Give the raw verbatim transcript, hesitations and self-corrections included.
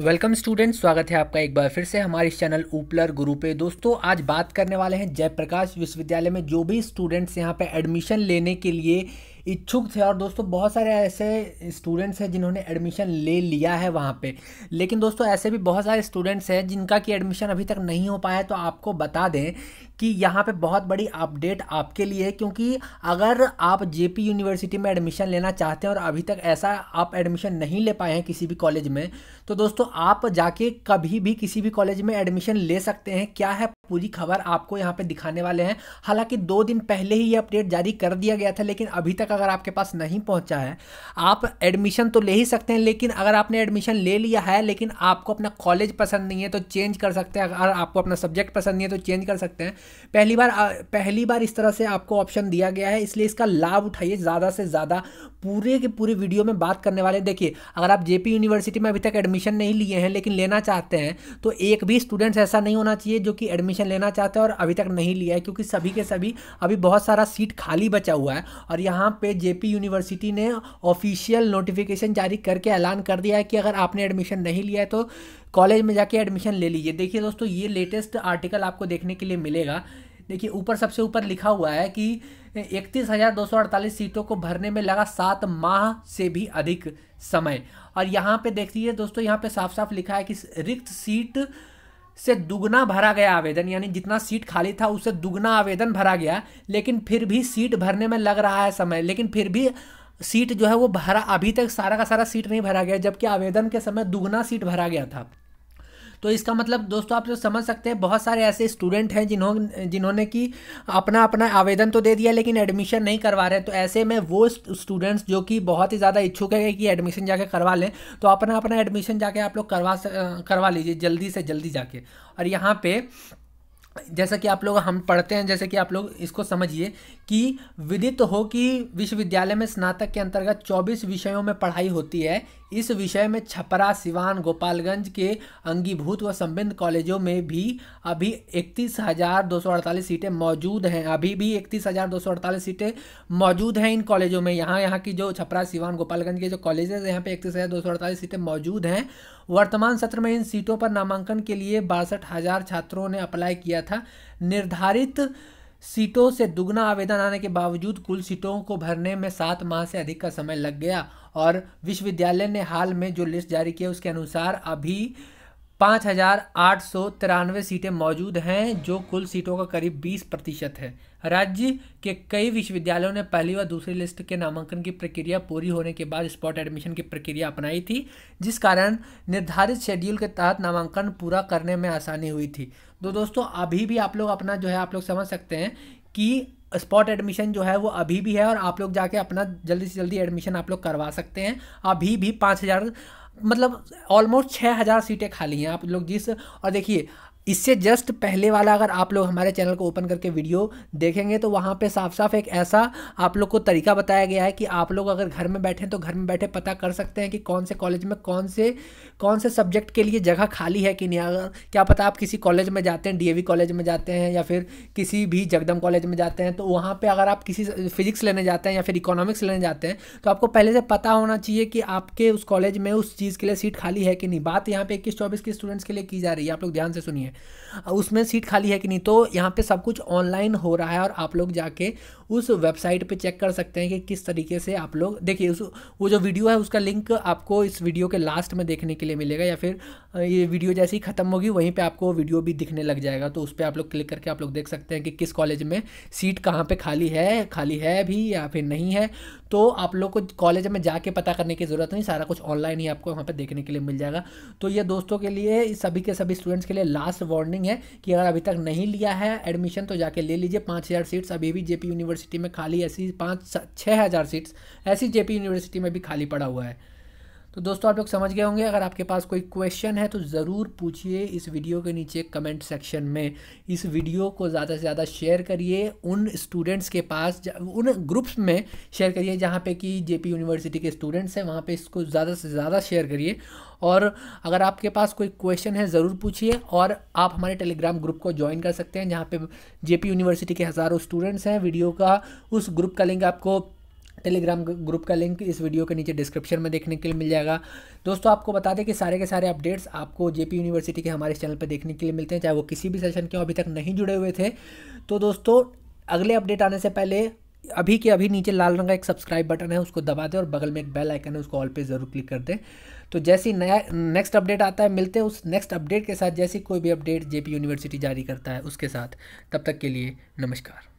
Welcome students, स्वागत है आपका एक बार फिर से हमारे इस चैनल ऊपलर गुरु पे। दोस्तों, आज बात करने वाले हैं जयप्रकाश विश्वविद्यालय में जो भी स्टूडेंट्स यहाँ पे एडमिशन लेने के लिए इच्छुक थे। और दोस्तों बहुत सारे ऐसे स्टूडेंट्स हैं जिन्होंने एडमिशन ले लिया है वहाँ पे, लेकिन दोस्तों ऐसे भी बहुत सारे स्टूडेंट्स हैं जिनका कि एडमिशन अभी तक नहीं हो पाया है। तो आपको बता दें कि यहाँ पे बहुत बड़ी अपडेट आपके लिए है, क्योंकि अगर आप जेपी यूनिवर्सिटी में एडमिशन लेना चाहते हैं और अभी तक ऐसा आप एडमिशन नहीं ले पाए हैं किसी भी कॉलेज में, तो दोस्तों आप जाके कभी भी किसी भी कॉलेज में एडमिशन ले सकते हैं। क्या है पूरी खबर आपको यहाँ पे दिखाने वाले हैं। हालांकि दो दिन पहले ही ये अपडेट जारी कर दिया गया था, लेकिन अभी तक अगर आपके पास नहीं पहुँचा है, आप एडमिशन तो ले ही सकते हैं, लेकिन अगर आपने एडमिशन ले लिया है लेकिन आपको अपना कॉलेज पसंद नहीं है तो चेंज कर सकते हैं। अगर आपको अपना सब्जेक्ट पसंद नहीं है तो चेंज कर सकते हैं। पहली बार पहली बार इस तरह से आपको ऑप्शन दिया गया है, इसलिए इसका लाभ उठाइए ज़्यादा से ज़्यादा। पूरे के पूरे वीडियो में बात करने वाले हैं। देखिए, अगर आप जेपी यूनिवर्सिटी में अभी तक एडमिशन नहीं लिए हैं लेकिन लेना चाहते हैं, तो एक भी स्टूडेंट्स ऐसा नहीं होना चाहिए जो कि एडमिशन लेना चाहते हैं और अभी तक नहीं लिया है, क्योंकि सभी के सभी अभी बहुत सारा सीट खाली बचा हुआ है। और यहाँ पर जेपी यूनिवर्सिटी ने ऑफिशियल नोटिफिकेशन जारी करके ऐलान कर दिया है कि अगर आपने एडमिशन नहीं लिया है तो कॉलेज में जाके एडमिशन ले लीजिए। देखिए दोस्तों, ये लेटेस्ट आर्टिकल आपको देखने के लिए मिलेगा। देखिए ऊपर, सबसे ऊपर लिखा हुआ है कि इकतीस हज़ार दो सौ अड़तालीस सीटों को भरने में लगा सात माह से भी अधिक समय। और यहाँ पे देखिए दोस्तों, यहाँ पे साफ साफ लिखा है कि रिक्त सीट से दुगना भरा गया आवेदन, यानी जितना सीट खाली था उससे दुगना आवेदन भरा गया, लेकिन फिर भी सीट भरने में लग रहा है समय। लेकिन फिर भी सीट जो है वो भरा, अभी तक सारा का सारा सीट नहीं भरा गया, जबकि आवेदन के समय दुगना सीट भरा गया था। तो इसका मतलब दोस्तों आप जो समझ सकते हैं, बहुत सारे ऐसे स्टूडेंट हैं जिन्होंने जिन्होंने कि अपना अपना आवेदन तो दे दिया लेकिन एडमिशन नहीं करवा रहे। तो ऐसे में वो स्टूडेंट्स जो कि बहुत ही ज़्यादा इच्छुक है कि एडमिशन जाके करवा लें, तो अपना अपना एडमिशन जाके आप लोग करवा करवा लीजिए जल्दी से जल्दी जाके। और यहाँ पर जैसा कि आप लोग हम पढ़ते हैं, जैसे कि आप लोग इसको समझिए कि विदित हो कि विश्वविद्यालय में स्नातक के अंतर्गत चौबीस विषयों में पढ़ाई होती है। इस विषय में छपरा, सिवान, गोपालगंज के अंगीभूत व संबद्ध कॉलेजों में भी अभी इकतीस हज़ार दो सौ अड़तालीस सीटें मौजूद हैं। अभी भी इकतीस हज़ार दो सौ अड़तालीस सीटें मौजूद हैं इन कॉलेजों में। यहाँ यहाँ की जो छपरा, सिवान, गोपालगंज के जो कॉलेज हैं, यहाँ पर इकतीस हज़ार दो सौ अड़तालीस सीटें मौजूद हैं। वर्तमान सत्र में इन सीटों पर नामांकन के लिए बासठ हज़ार छात्रों ने अप्लाई किया था। निर्धारित सीटों से दुगना आवेदन आने के बावजूद कुल सीटों को भरने में सात माह से अधिक का समय लग गया। और विश्वविद्यालय ने हाल में जो लिस्ट जारी की है उसके अनुसार अभी पाँच हज़ार आठ सौ तिरानवे सीटें मौजूद हैं, जो कुल सीटों का करीब बीस प्रतिशत है। राज्य के कई विश्वविद्यालयों ने पहली व दूसरी लिस्ट के नामांकन की प्रक्रिया पूरी होने के बाद स्पॉट एडमिशन की प्रक्रिया अपनाई थी, जिस कारण निर्धारित शेड्यूल के तहत नामांकन पूरा करने में आसानी हुई थी। तो दोस्तों अभी भी आप लोग अपना जो है, आप लोग समझ सकते हैं कि स्पॉट एडमिशन जो है वो अभी भी है और आप लोग जाके अपना जल्दी से जल्दी एडमिशन आप लोग करवा सकते हैं। अभी भी पाँच हज़ार मतलब ऑलमोस्ट छः हज़ार सीटें खाली हैं आप लोग जिस। और देखिए, इससे जस्ट पहले वाला अगर आप लोग हमारे चैनल को ओपन करके वीडियो देखेंगे तो वहाँ पे साफ साफ एक ऐसा आप लोग को तरीका बताया गया है कि आप लोग अगर घर में बैठे तो घर में बैठे पता कर सकते हैं कि कौन से कॉलेज में कौन से कौन से सब्जेक्ट के लिए जगह खाली है कि नहीं। अगर क्या पता आप किसी कॉलेज में जाते हैं, डी ए वी कॉलेज में जाते हैं या फिर किसी भी जगदम कॉलेज में जाते हैं, तो वहाँ पर अगर आप किसी फिजिक्स लेने जाते हैं या फिर इकोनॉमिक्स लेने जाते हैं, तो आपको पहले से पता होना चाहिए कि आपके उस कॉलेज में उस चीज़ के लिए सीट खाली है कि नहीं। बात यहाँ पर इक्कीस चौबीस के स्टूडेंट्स के लिए की जा रही है, आप लोग ध्यान से सुनिए उसमें सीट खाली है कि नहीं। तो यहाँ पे सब कुछ ऑनलाइन हो रहा है और आप लोग जाके उस वेबसाइट पे चेक कर सकते हैं कि किस तरीके से आप लोग। देखिए उस वो जो वीडियो है उसका लिंक आपको इस वीडियो के लास्ट में देखने के लिए मिलेगा, या फिर ये वीडियो जैसे ही खत्म होगी वहीं पे आपको वीडियो भी दिखने लग जाएगा। तो उस पर आप लोग क्लिक करके आप लोग देख सकते हैं कि किस कॉलेज में सीट कहाँ पर खाली है, खाली है भी या फिर नहीं है। तो आप लोग को कॉलेज में जाके पता करने की ज़रूरत नहीं, सारा कुछ ऑनलाइन ही आपको वहाँ पर देखने के लिए मिल जाएगा। तो ये दोस्तों के लिए, सभी के सभी स्टूडेंट्स के लिए लास्ट वार्निंग है कि अगर अभी तक नहीं लिया है एडमिशन तो जाके ले लीजिए। पाँच हज़ार सीट्स अभी भी जेपी यूनिवर्सिटी में खाली, ऐसी पाँच छः हज़ार सीट्स ऐसी जेपी यूनिवर्सिटी में भी खाली पड़ा हुआ है। तो दोस्तों आप लोग समझ गए होंगे। अगर आपके पास कोई क्वेश्चन है तो ज़रूर पूछिए इस वीडियो के नीचे कमेंट सेक्शन में। इस वीडियो को ज़्यादा से ज़्यादा शेयर करिए उन स्टूडेंट्स के पास, उन ग्रुप्स में शेयर करिए जहाँ पे कि जेपी यूनिवर्सिटी के स्टूडेंट्स हैं, वहाँ पे इसको ज़्यादा से ज़्यादा शेयर करिए। और अगर आपके पास कोई क्वेश्चन है ज़रूर पूछिए। और आप हमारे टेलीग्राम ग्रुप को ज्वाइन कर सकते हैं जहाँ पर जेपी यूनिवर्सिटी के हज़ारों स्टूडेंट्स हैं। वीडियो का उस ग्रुप का लिंक आपको टेलीग्राम ग्रुप का लिंक इस वीडियो के नीचे डिस्क्रिप्शन में देखने के लिए मिल जाएगा। दोस्तों आपको बता दें कि सारे के सारे अपडेट्स आपको जेपी यूनिवर्सिटी के हमारे चैनल पर देखने के लिए मिलते हैं, चाहे वो किसी भी सेशन के अभी तक नहीं जुड़े हुए थे। तो दोस्तों अगले अपडेट आने से पहले अभी के अभी नीचे लाल रंग का एक सब्सक्राइब बटन है, उसको दबा दें और बगल में एक बेल आइकन है, उसको ऑल पे ज़रूर क्लिक कर दें। तो जैसे ही नया नेक्स्ट अपडेट आता है, मिलते हैं उस नेक्स्ट अपडेट के साथ, जैसे कोई भी अपडेट जेपी यूनिवर्सिटी जारी करता है उसके साथ। तब तक के लिए नमस्कार।